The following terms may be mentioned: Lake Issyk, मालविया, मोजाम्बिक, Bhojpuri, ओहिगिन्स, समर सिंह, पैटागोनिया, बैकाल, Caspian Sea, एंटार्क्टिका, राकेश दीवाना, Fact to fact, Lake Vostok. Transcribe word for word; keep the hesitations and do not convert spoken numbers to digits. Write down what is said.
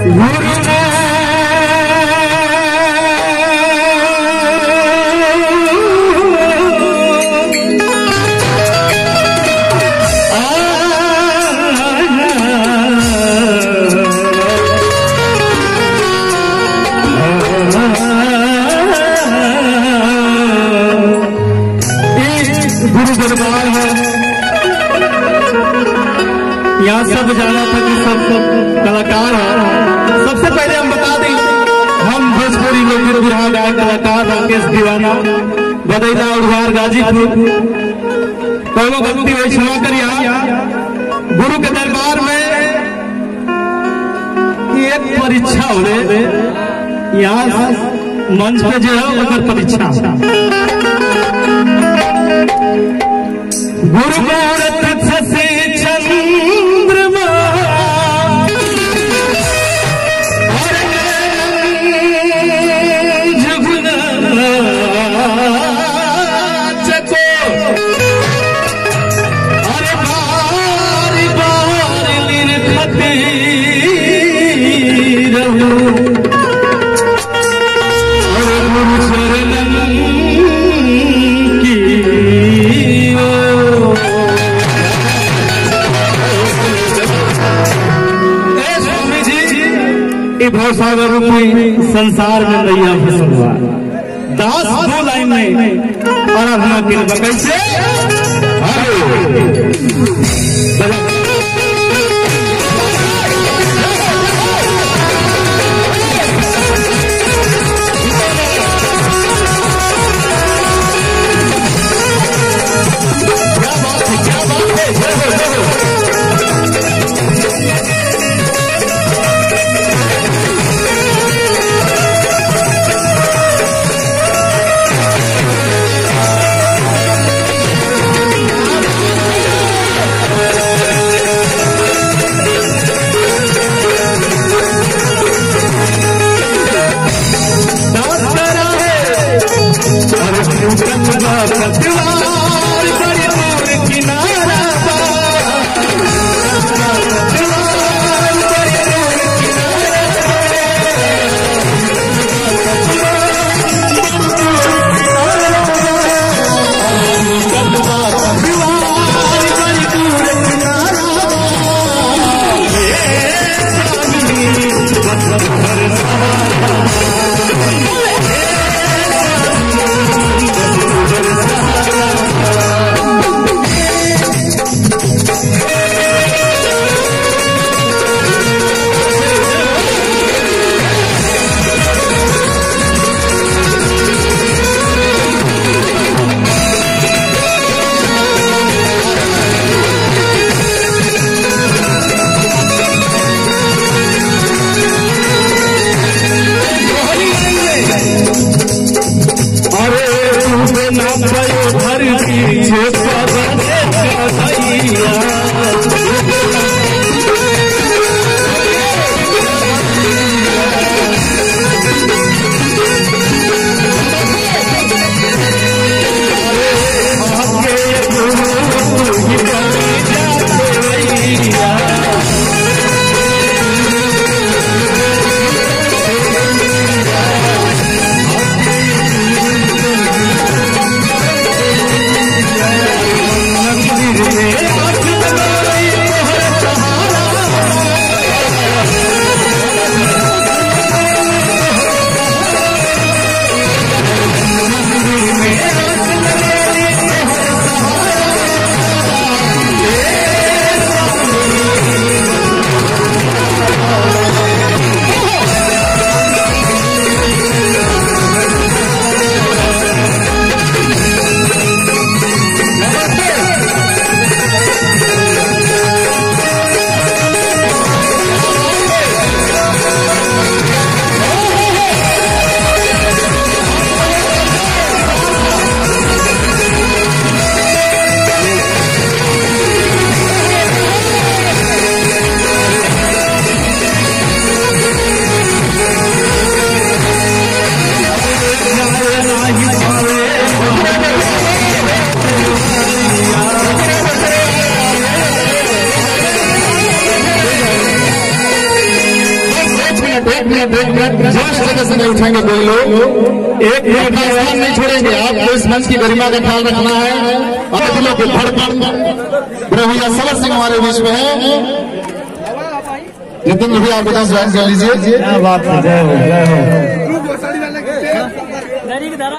गुरु दरबार है यहाँ सब जाना था कि सब सब कलाकार है। सबसे पहले हम बता दें हम भोजपुरी लोक विरह गायक कलाकार राकेश दीवाना बदईदा उड़वार गाजीपुर पहलो भक्ति में क्षमा कर गुरु के दरबार में एक परीक्षा हो रहे यहाँ मंच पे जो है मगर परीक्षा गुरु भारत से चंद्रमा और जमुना चको और बार बार निरखते रहूं सागर में संसार में नैया फसलवा दास दो लाइन में आराधना के बगल से मिनट एक मिनट एक मिनट जोश जगह से नहीं उठाएंगे कोई लोग, एक मिनट का स्थान नहीं छोड़ेंगे। आपको इस मंच की गरिमा का ख्याल रखना है और दिलों की धड़कन। भैया समर सिंह हमारे बीच में है, नितिन भैया आपके पास ज्वाइन कर लीजिए।